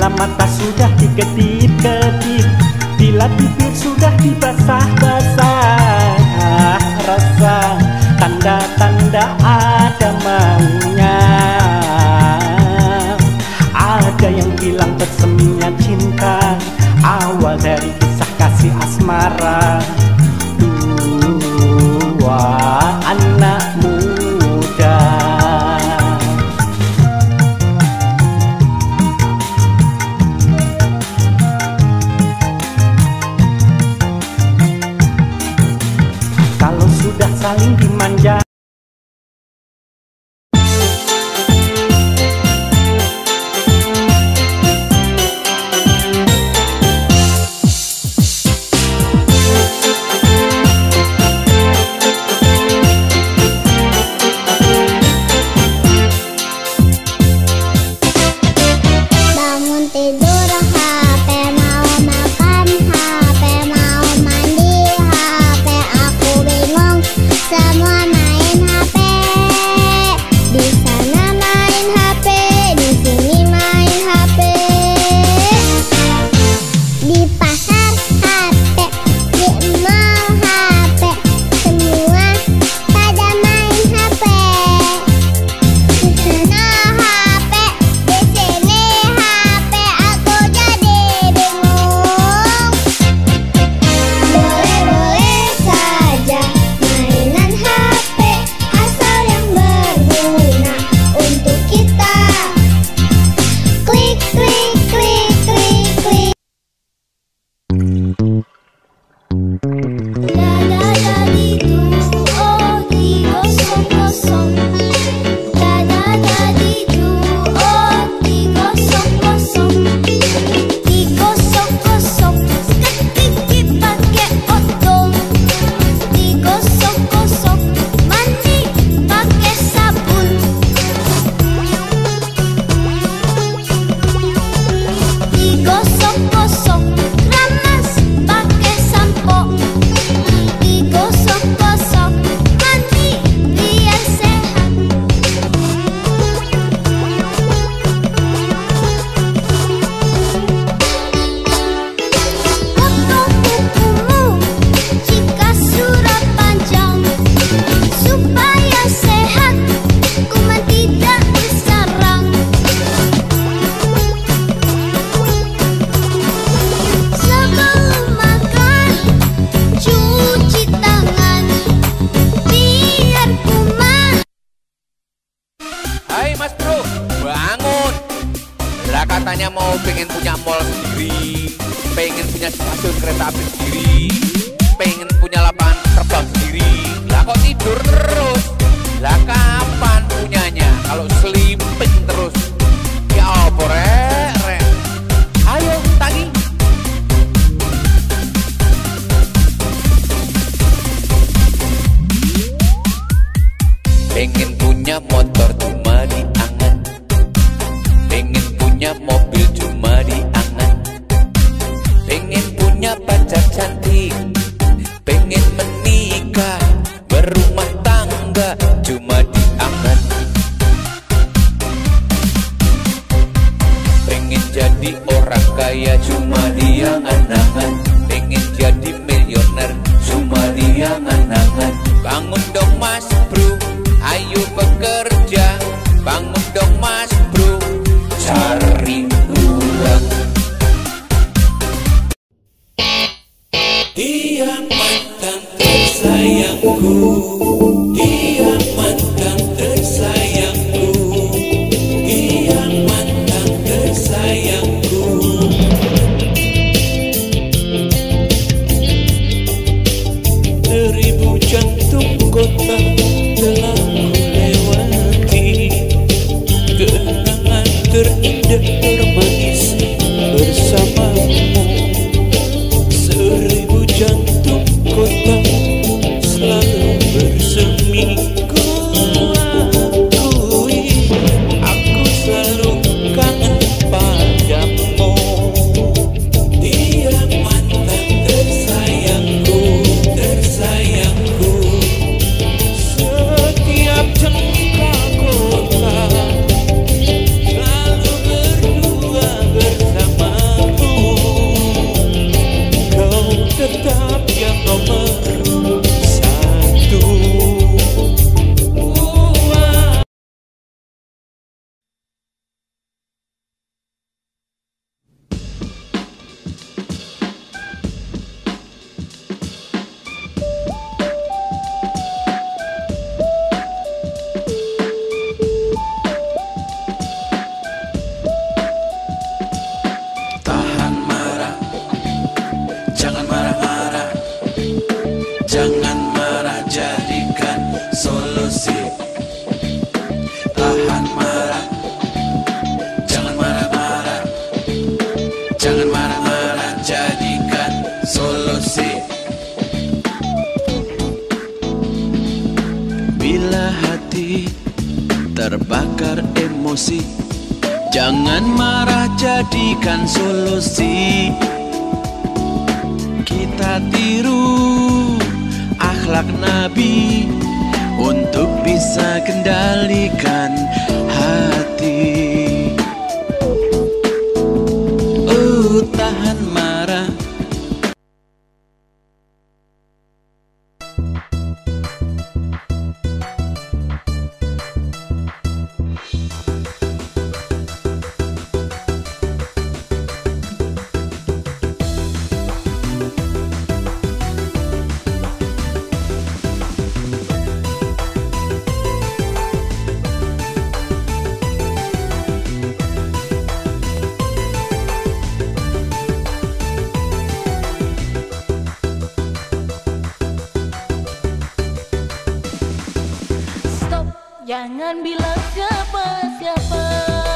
Bila mata sudah diketip-ketip, bila bibir sudah dibasah-basah, rasa tanda-tanda ada maunya. Ada yang bilang berseminya cinta awal dari kisah kasih asmara dua anak muda. Sudah saling dimanja. Bangun tidur HP mau makan, HP mau mandi, HP aku bingung. Semua main HP, di sana main HP, di sini main HP, di pasar HP, di mall HP, semua pada main HP. Di sana HP, di sini HP, aku jadi bingung. Boleh-boleh saja. Katanya mau pengen punya mall sendiri, pengen punya stasiun kereta api sendiri, pengen punya lapangan terbang sendiri. Lah kok tidur terus? Lah kapan punyanya? Kalau sleeping terus, ya apa rek? Ayo tagi. Pengen punya motor cuma diangan, pengen punya mobil cuma diangan, pengen punya pacar cantik, pengen menikah berumah tangga cuma diangan, pengen jadi orang kaya cuma diangan-angan, pengen jadi miliuner cuma diangan-angan. Bangun dong mas bro, ayo bekerja, bangun dong mas bro, cari uang. Dia mantan tersayangku, dia mantan tersayangku, dia mantan tersayangku. Seribu jantung kota telah terindah termanis bersamamu. Seribu jantung kota selalu bersemi. terbakar emosi. Jangan marah, jadikan solusi. Kita tiru akhlak Nabi untuk bisa kendalikan hati. Tahan marah. Jangan bilang siapa-siapa.